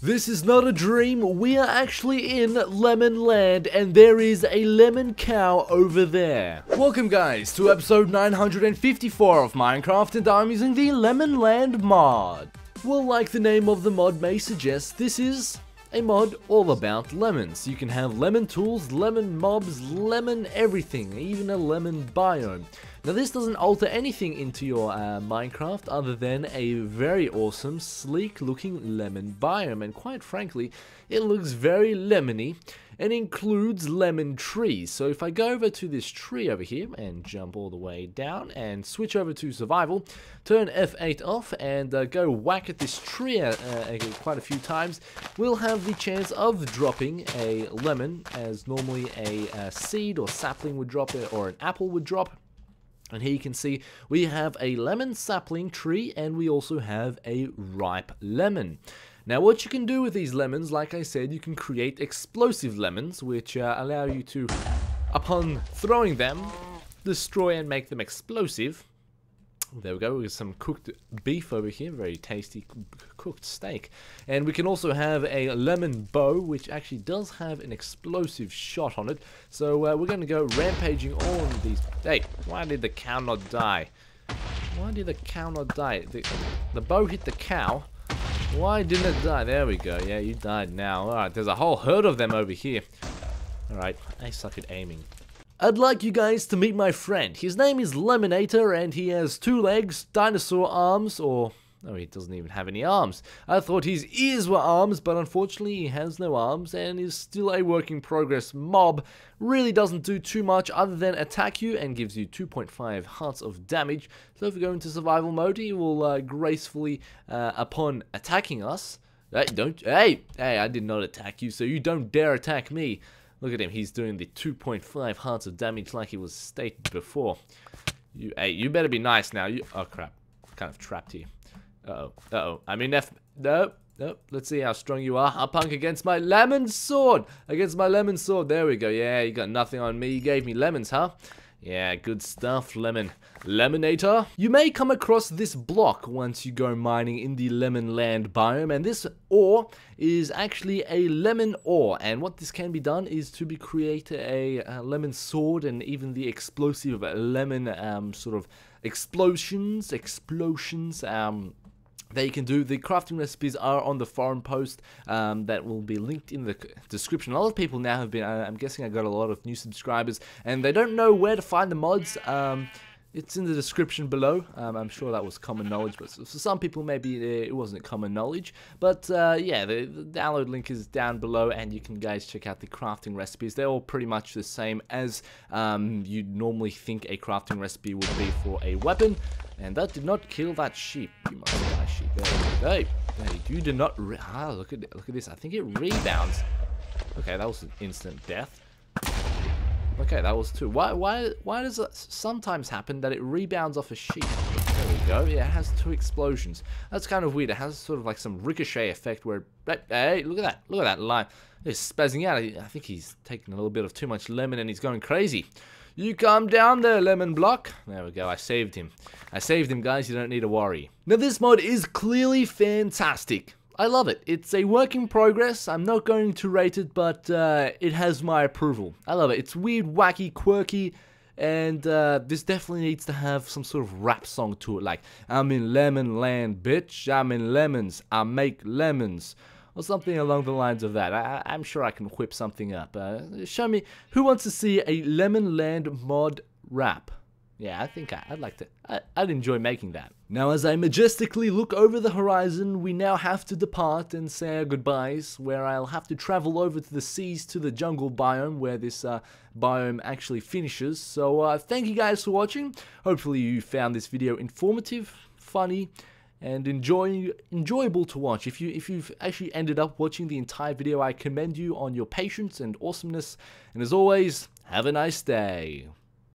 This is not a dream, we are actually in Lemon Land, and there is a lemon cow over there. Welcome guys to episode 954 of Minecraft, and I'm using the Lemon Land mod. Well, like the name of the mod may suggest, this is a mod all about lemons. You can have lemon tools, lemon mobs, lemon everything, even a lemon biome. Now this doesn't alter anything into your Minecraft other than a very awesome, sleek looking lemon biome, and quite frankly it looks very lemony and includes lemon trees. So if I go over to this tree over here and jump all the way down and switch over to survival, turn F8 off and go whack at this tree quite a few times, we'll have the chance of dropping a lemon, as normally a seed or sapling would drop it, or an apple would drop. And here you can see we have a lemon sapling tree, and we also have a ripe lemon. Now what you can do with these lemons, like I said, you can create explosive lemons, which allow you to, upon throwing them, destroy and make them explosive. There we go, with some cooked beef over here, very tasty cooked steak. And we can also have a lemon bow, which actually does have an explosive shot on it. So we're going to go rampaging all of these. Hey, why did the cow not die? Why did the cow not die? The bow hit the cow. Why didn't it die? There we go, yeah, you died now. Alright, there's a whole herd of them over here. Alright, I suck at aiming. I'd like you guys to meet my friend. His name is Lemonator, and he has two legs, dinosaur arms, or... no, he doesn't even have any arms. I thought his ears were arms, but unfortunately he has no arms and is still a work in progress mob. Really doesn't do too much other than attack you and gives you 2.5 hearts of damage. So if we go into survival mode, he will gracefully, upon attacking us... Hey, don't... Hey! Hey, I did not attack you, so you don't dare attack me. Look at him, he's doing the 2.5 hearts of damage like he was stated before. You, hey, you better be nice now. You, oh crap, I'm kind of trapped here. Uh-oh, uh-oh, I mean no, let's see how strong you are. Hardpunk against my lemon sword, there we go, yeah, you got nothing on me, you gave me lemons, huh? Yeah, good stuff, Lemonator. You may come across this block once you go mining in the Lemon Land biome, and this ore is actually a lemon ore, and what this can be done is to be create a lemon sword, and even the explosive lemon sort of explosions that you can do. The crafting recipes are on the forum post that will be linked in the description. A lot of people now have been, I'm guessing I got a lot of new subscribers, and they don't know where to find the mods. It's in the description below. I'm sure that was common knowledge, but for some people maybe it wasn't common knowledge. But yeah, the download link is down below, and you can guys check out the crafting recipes. They're all pretty much the same as you'd normally think a crafting recipe would be for a weapon. And that did not kill that sheep. You must die, sheep. There you go. Hey, you did not. Ah, look at this. I think it rebounds. Okay, that was an instant death. Okay, that was two. Why does it sometimes happen that it rebounds off a sheep? There we go. Yeah, it has two explosions. That's kind of weird. It has sort of like some ricochet effect where. Hey, look at that. Look at that lime. He's spazzing out. I think he's taking a little bit of too much lemon, and he's going crazy. You calm down there, lemon block. There we go, I saved him. I saved him, guys, you don't need to worry. Now this mod is clearly fantastic. I love it. It's a work in progress. I'm not going to rate it, but it has my approval. I love it. It's weird, wacky, quirky, and this definitely needs to have some sort of rap song to it, like, I'm in Lemon Land, bitch. I'm in lemons. I make lemons. Or something along the lines of that. I'm sure I can whip something up. Show me who wants to see a Lemon Land mod rap. Yeah, I think I'd like to. I'd enjoy making that. Now, as I majestically look over the horizon, we now have to depart and say our goodbyes, where I'll have to travel over to the seas, to the jungle biome, where this biome actually finishes. So, thank you guys for watching. Hopefully you found this video informative, funny, and enjoyable to watch. If you've actually ended up watching the entire video, I commend you on your patience and awesomeness. And as always, have a nice day.